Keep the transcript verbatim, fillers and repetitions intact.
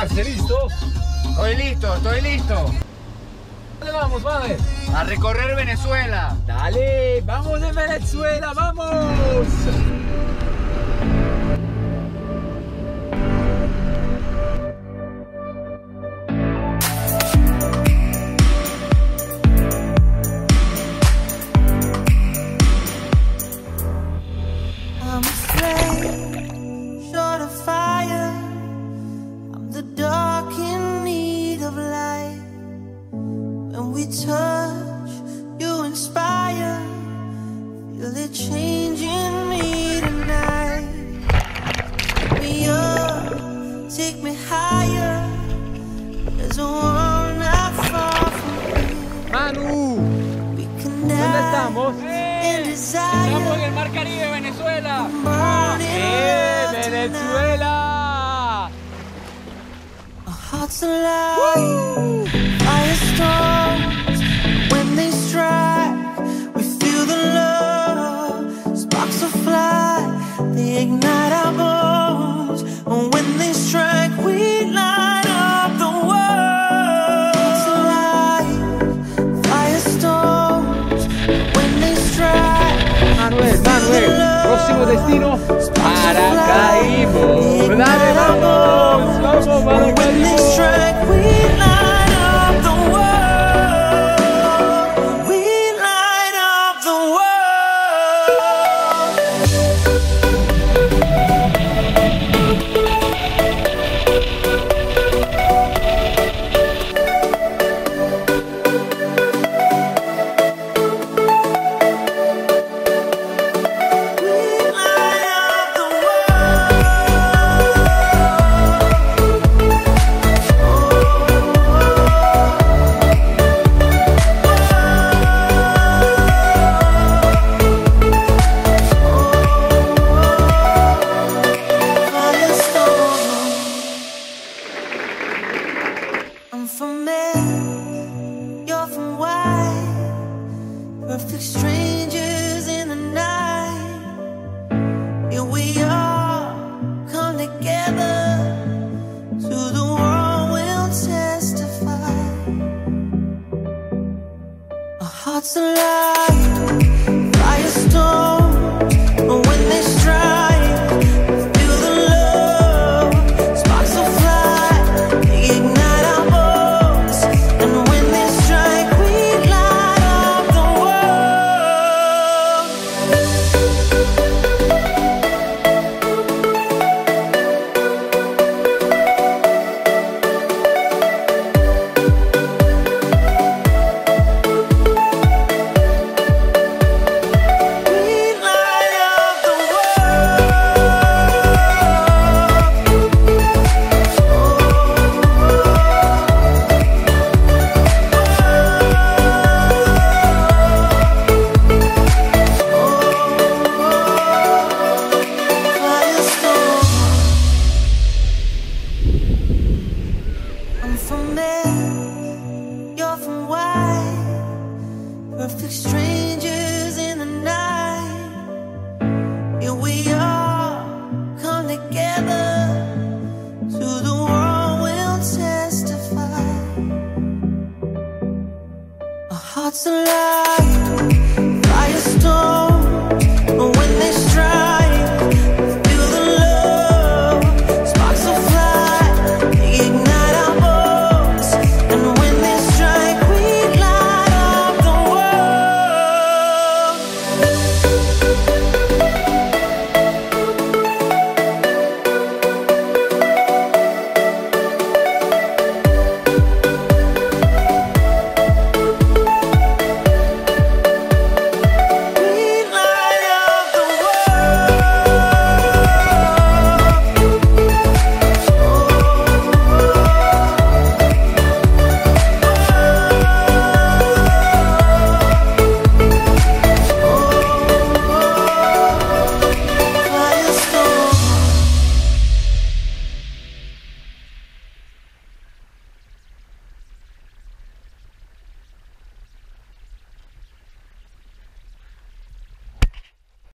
Maxe, ¿listo? Estoy listo, estoy listo. ¿Dónde vamos, Maxe? A recorrer Venezuela. Dale, vamos de Venezuela, vamos. Manu, ¿dónde estamos? ¡Eh! Estamos en el Mar Caribe, Venezuela. ¡Ah, sí, Venezuela! ¡Woo! Manuel, Manuel, próximo destino, Maracaibo. ¡Dale, vamos! ¡Vamos, Maracaibo!